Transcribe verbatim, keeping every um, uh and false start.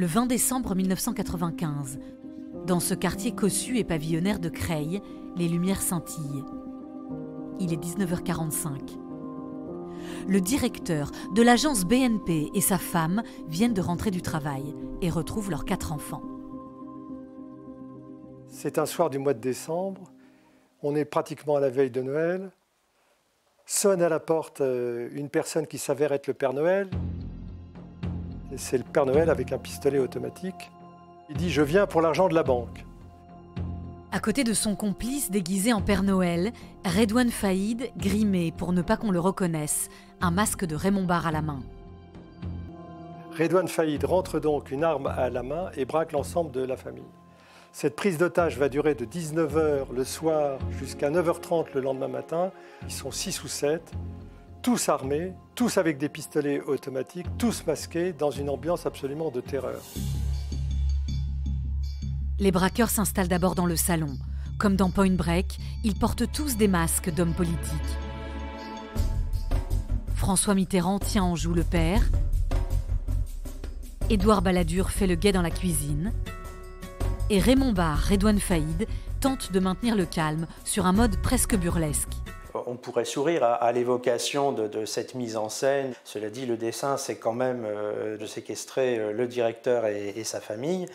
le vingt décembre mille neuf cent quatre-vingt-quinze. Dans ce quartier cossu et pavillonnaire de Creil, les lumières scintillent. Il est dix-neuf heures quarante-cinq. Le directeur de l'agence B N P et sa femme viennent de rentrer du travail et retrouvent leurs quatre enfants. C'est un soir du mois de décembre, on est pratiquement à la veille de Noël. Sonne à la porte une personne qui s'avère être le Père Noël. C'est le Père Noël avec un pistolet automatique. Il dit « Je viens pour l'argent de la banque ». À côté de son complice déguisé en Père Noël, Rédoine Faïd, grimé pour ne pas qu'on le reconnaisse, un masque de Raymond Barre à la main. Rédoine Faïd rentre donc une arme à la main et braque l'ensemble de la famille. Cette prise d'otage va durer de dix-neuf heures le soir jusqu'à neuf heures trente le lendemain matin. Ils sont six ou sept, tous armés, tous avec des pistolets automatiques, tous masqués, dans une ambiance absolument de terreur. Les braqueurs s'installent d'abord dans le salon. Comme dans Point Break, ils portent tous des masques d'hommes politiques. François Mitterrand tient en joue le père. Édouard Balladur fait le guet dans la cuisine. Et Raymond Barre, Rédoine Faïd, tente de maintenir le calme sur un mode presque burlesque. On pourrait sourire à, à l'évocation de, de cette mise en scène. Cela dit, le dessein, c'est quand même euh, de séquestrer euh, le directeur et, et sa famille.